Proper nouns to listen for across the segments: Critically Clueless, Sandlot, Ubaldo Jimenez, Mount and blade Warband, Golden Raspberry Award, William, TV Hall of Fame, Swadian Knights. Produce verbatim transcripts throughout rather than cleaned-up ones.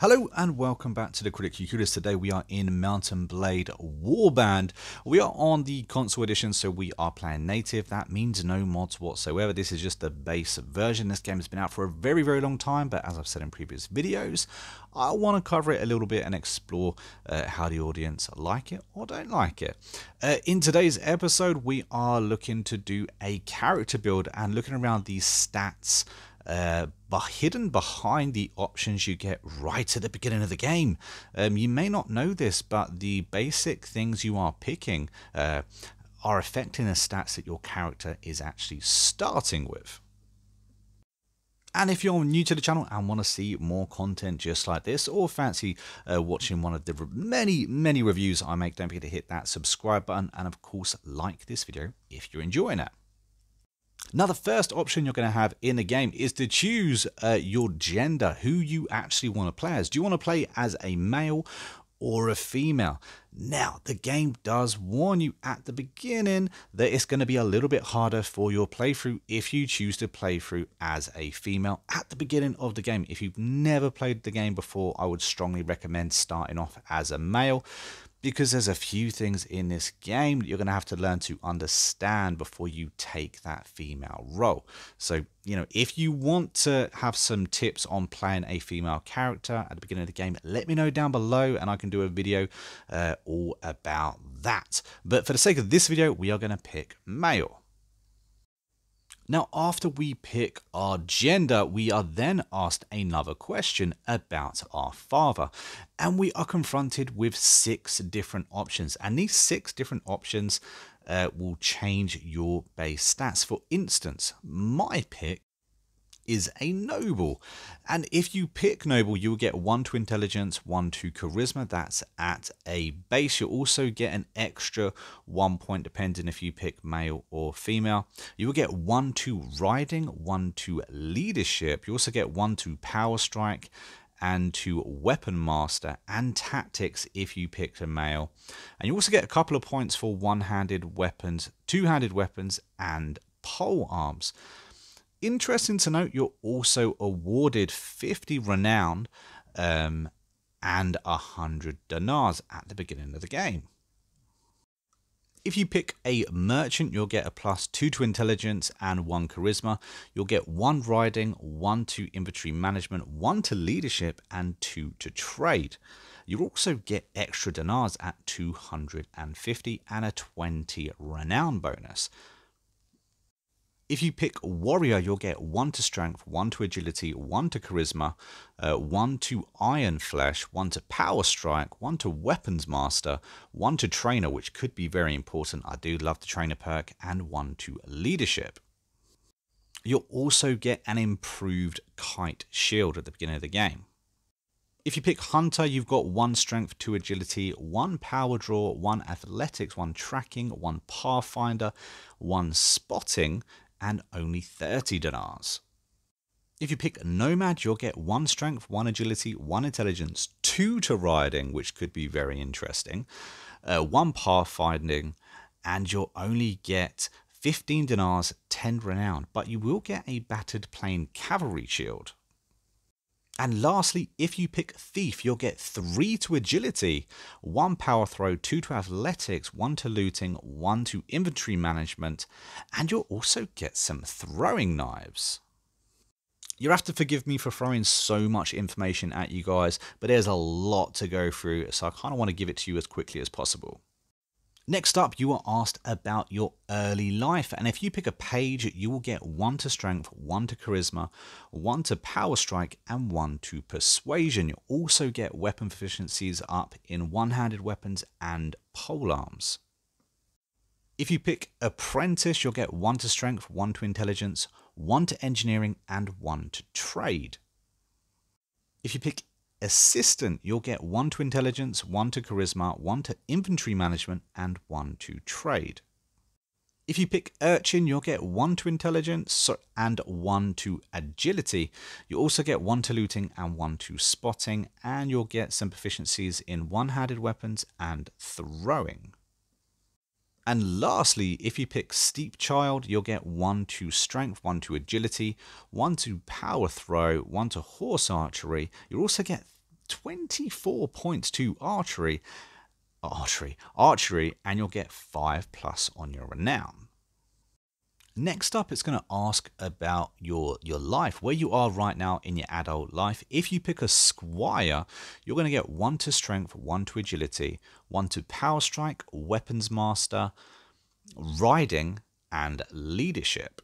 Hello and welcome back to the Critically Clueless. Today we are in Mountain Blade Warband. We are on the console edition, so we are playing native. That means no mods whatsoever. This is just the base version. This game has been out for a very, very long time, but as I've said in previous videos, I want to cover it a little bit and explore uh, how the audience like it or don't like it. Uh, in today's episode, we are looking to do a character build and looking around these stats Uh, but hidden behind the options you get right at the beginning of the game. Um, you may not know this, but the basic things you are picking uh, are affecting the stats that your character is actually starting with. And if you're new to the channel and want to see more content just like this, or fancy uh, watching one of the many, many reviews I make, don't forget to hit that subscribe button and, of course, like this video if you're enjoying it. Now, the first option you're going to have in the game is to choose uh, your gender, who you actually want to play as. Do you want to play as a male or a female? Now, the game does warn you at the beginning that it's going to be a little bit harder for your playthrough if you choose to play through as a female at the beginning of the game. If you've never played the game before, I would strongly recommend starting off as a male, because there's a few things in this game that you're going to have to learn to understand before you take that female role. So, you know, if you want to have some tips on playing a female character at the beginning of the game, let me know down below and I can do a video uh, all about that. But for the sake of this video, we are going to pick male. Now, after we pick our gender, we are then asked another question about our father, and we are confronted with six different options, and these six different options uh, will change your base stats. For instance, my pick is a noble, and if you pick noble, you will get one to intelligence, one to charisma. That's at a base. You'll also get an extra one point depending if you pick male or female. You will get one to riding, one to leadership. You also get one to power strike and to weapon master and tactics if you picked a male, and you also get a couple of points for one-handed weapons, two-handed weapons, and pole arms. Interesting to note, you're also awarded fifty renown um, and one hundred dinars at the beginning of the game. If you pick a merchant, you'll get a plus two to intelligence and one charisma. You'll get one riding, one to inventory management, one to leadership, and two to trade. You'll also get extra dinars at two hundred fifty and a twenty renown bonus. If you pick warrior, you'll get one to strength, one to agility, one to charisma, uh, one to iron flesh, one to power strike, one to weapons master, one to trainer, which could be very important. I do love the trainer perk, and one to leadership. You'll also get an improved kite shield at the beginning of the game. If you pick hunter, you've got one strength, two agility, one power draw, one athletics, one tracking, one pathfinder, one spotting, and only thirty dinars. If you pick nomad, you'll get one strength, one agility, one intelligence, two to riding, which could be very interesting, uh, one pathfinding, and you'll only get fifteen dinars, ten renown, but you will get a battered plane cavalry shield. And lastly, if you pick thief, you'll get three to agility, one power throw, two to athletics, one to looting, one to inventory management, and you'll also get some throwing knives. You'll have to forgive me for throwing so much information at you guys, but there's a lot to go through, so I kind of want to give it to you as quickly as possible. Next up, you are asked about your early life, and if you pick a page, you will get one to strength, one to charisma, one to power strike, and one to persuasion. You'll also get weapon proficiencies up in one-handed weapons and pole arms. If you pick apprentice, you'll get one to strength, one to intelligence, one to engineering, and one to trade. If you pick assistant, you'll get one to intelligence, one to charisma, one to inventory management, and one to trade. If you pick urchin, you'll get one to intelligence and one to agility. You also get one to looting and one to spotting, and you'll get some proficiencies in one-handed weapons and throwing. And lastly, if you pick Steep Child, you'll get one to Strength, one to Agility, one to Power Throw, one to Horse Archery. You'll also get twenty-four points to Archery, Archery, Archery, and you'll get five plus on your Renown. Next up, it's going to ask about your, your life, where you are right now in your adult life. If you pick a Squire, you're going to get one to Strength, one to Agility, one to Power Strike, Weapons Master, Riding, and Leadership.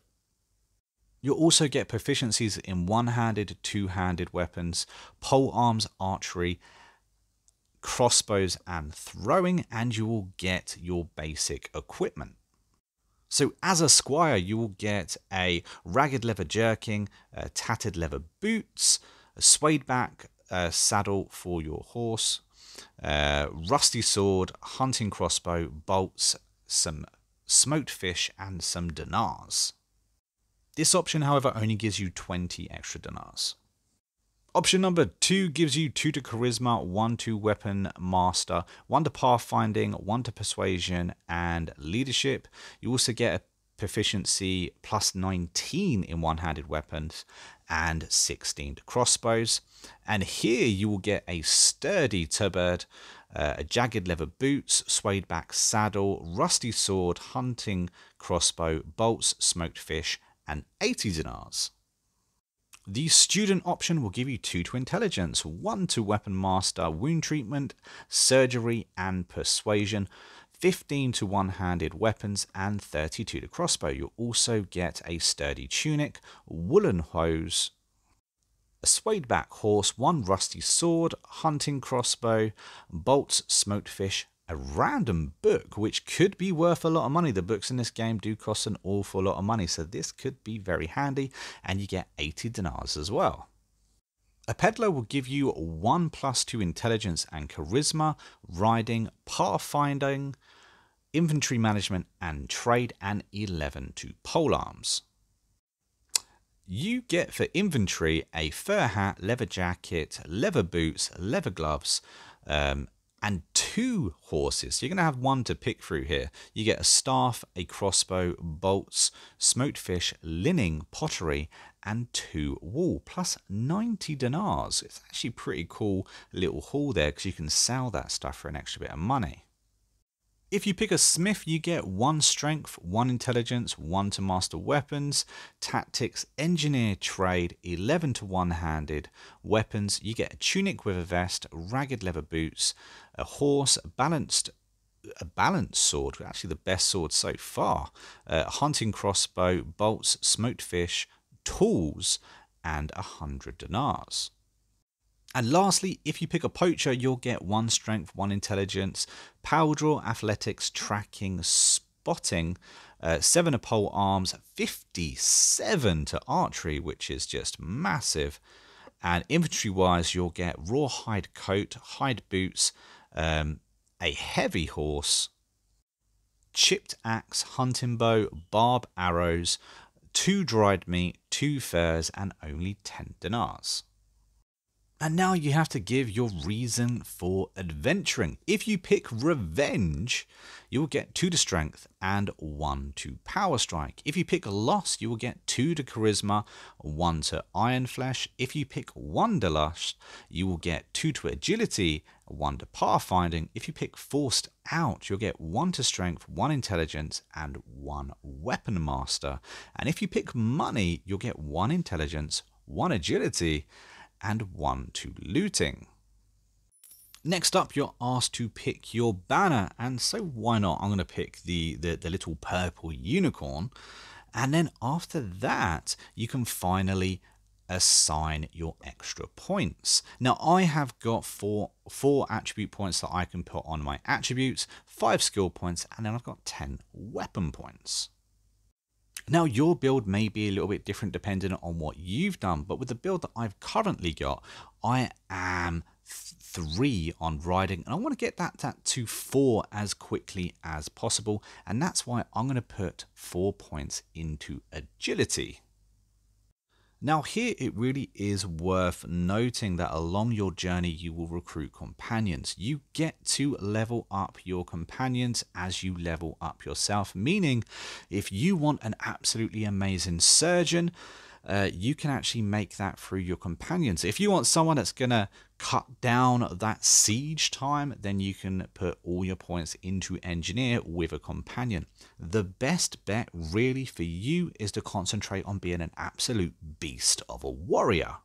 You'll also get proficiencies in one-handed, two-handed weapons, pole arms, archery, crossbows, and throwing, and you will get your basic equipment. So as a Squire, you will get a ragged leather jerkin, uh, tattered leather boots, a suede back uh, saddle for your horse, uh, rusty sword, hunting crossbow, bolts, some smoked fish, and some dinars. This option, however, only gives you twenty extra dinars. Option number two gives you two to Charisma, one to Weapon Master, one to Pathfinding, one to Persuasion and Leadership. You also get a proficiency plus nineteen in one-handed weapons and sixteen to crossbows. And here you will get a sturdy tabard, uh, a jagged leather boots, suede back saddle, rusty sword, hunting crossbow, bolts, smoked fish, and eighty dinars. The student option will give you two to Intelligence, one to Weapon Master, Wound Treatment, Surgery, and Persuasion, fifteen to one-handed weapons, and thirty-two to crossbow. You'll also get a sturdy tunic, woolen hose, a suede back horse, one rusty sword, hunting crossbow, bolts, smoked fish, a random book, which could be worth a lot of money. The books in this game do cost an awful lot of money, so this could be very handy, and you get eighty dinars as well. A peddler will give you one plus two Intelligence and Charisma, Riding, Pathfinding, Inventory Management and Trade, and eleven to Pole Arms. You get for inventory a fur hat, leather jacket, leather boots, leather gloves, um, and two horses. You're going to have one to pick through here. You get a staff, a crossbow, bolts, smoked fish, linen, pottery, and two wool, plus ninety dinars. It's actually pretty cool little haul there, because you can sell that stuff for an extra bit of money. If you pick a smith, you get one Strength, one Intelligence, one to Master Weapons, Tactics, Engineer, Trade, eleven to one-handed weapons. You get a tunic with a vest, ragged leather boots, a horse, a balanced, a balanced sword, actually the best sword so far, a hunting crossbow, bolts, smoked fish, tools, and one hundred dinars. And lastly, if you pick a poacher, you'll get one Strength, one Intelligence, Power Draw, Athletics, Tracking, Spotting, uh, seven to Pole Arms, fifty-seven to Archery, which is just massive. And inventory-wise, you'll get raw hide coat, hide boots, um, a heavy horse, chipped axe, hunting bow, barb arrows, two dried meat, two furs, and only ten dinars. And now you have to give your reason for adventuring. If you pick Revenge, you will get two to Strength and one to Power Strike. If you pick Loss, you will get two to Charisma, one to Iron Flesh. If you pick Wanderlust, you will get two to Agility, one to Pathfinding. If you pick Forced Out, you'll get one to Strength, one Intelligence, and one Weapon Master. And if you pick Money, you'll get one Intelligence, one Agility, and one to Looting. Next up, you're asked to pick your banner, and so why not? I'm going to pick the, the, the little purple unicorn, and then after that, you can finally assign your extra points. Now, I have got four, four attribute points that I can put on my attributes, five skill points, and then I've got ten weapon points. Now, your build may be a little bit different depending on what you've done, but with the build that I've currently got, I am three on Riding, and I want to get that, that to four as quickly as possible, and that's why I'm going to put four points into Agility. Now here it really is worth noting that along your journey you will recruit companions. You get to level up your companions as you level up yourself, meaning if you want an absolutely amazing surgeon, Uh, you can actually make that through your companions. If you want someone that's going to cut down that siege time, then you can put all your points into engineer with a companion. The best bet really for you is to concentrate on being an absolute beast of a warrior.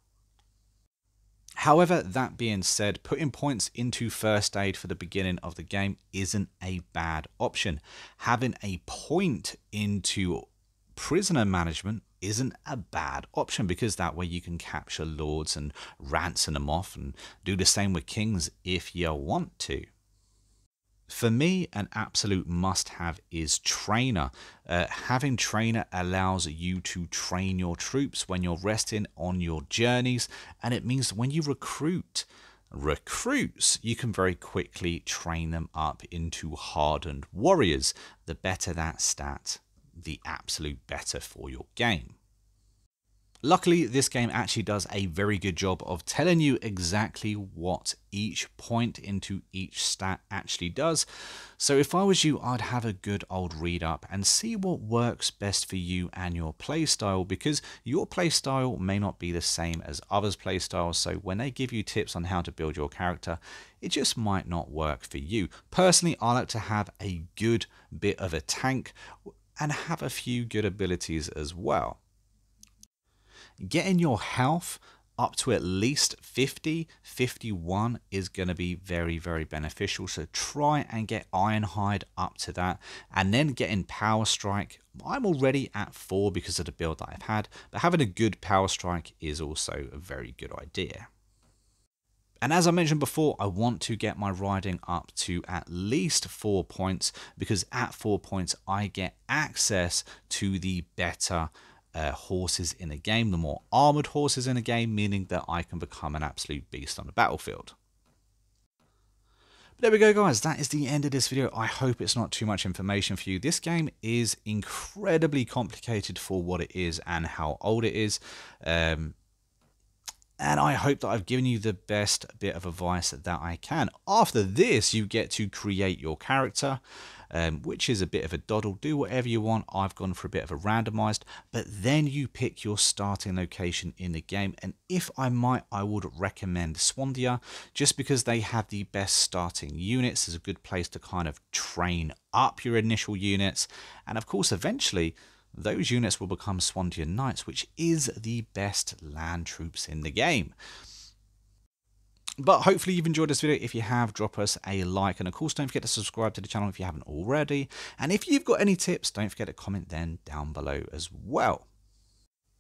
However, that being said, putting points into first aid for the beginning of the game isn't a bad option. Having a point into prisoner management isn't a bad option, because that way you can capture lords and ransom them off, and do the same with kings if you want to. For me, an absolute must-have is trainer. Uh, having trainer allows you to train your troops when you're resting on your journeys, and it means when you recruit recruits, you can very quickly train them up into hardened warriors. The better that stat, the absolute better for your game. Luckily, this game actually does a very good job of telling you exactly what each point into each stat actually does. So if I was you, I'd have a good old read up and see what works best for you and your playstyle, because your playstyle may not be the same as others' playstyles. So when they give you tips on how to build your character, it just might not work for you. Personally, I like to have a good bit of a tank and have a few good abilities as well. Getting your health up to at least fifty, fifty-one is going to be very, very beneficial. So try and get Ironhide up to that, and then getting Power Strike. I'm already at four because of the build that I've had, but having a good Power Strike is also a very good idea. And as I mentioned before, I want to get my riding up to at least four points, because at four points, I get access to the better uh, horses in the game, the more armored horses in the game, meaning that I can become an absolute beast on the battlefield. There we go, guys. That is the end of this video. I hope it's not too much information for you. This game is incredibly complicated for what it is and how old it is. Um, And I hope that I've given you the best bit of advice that I can. After this, you get to create your character, um, which is a bit of a doddle. Do whatever you want. I've gone for a bit of a randomized. But then you pick your starting location in the game. And if I might, I would recommend Swandia, just because they have the best starting units. It's a good place to kind of train up your initial units. And of course, eventually, those units will become Swadian Knights, which is the best land troops in the game. But hopefully you've enjoyed this video. If you have, drop us a like. And of course, don't forget to subscribe to the channel if you haven't already. And if you've got any tips, don't forget to comment them down below as well.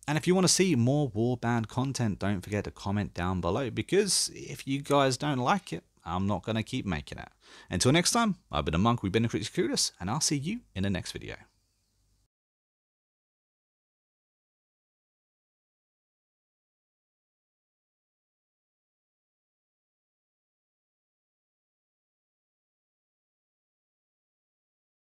And if you want to see more Warband content, don't forget to comment down below, because if you guys don't like it, I'm not going to keep making it. Until next time, I've been a monk, we've been the Critically Clueless, and I'll see you in the next video.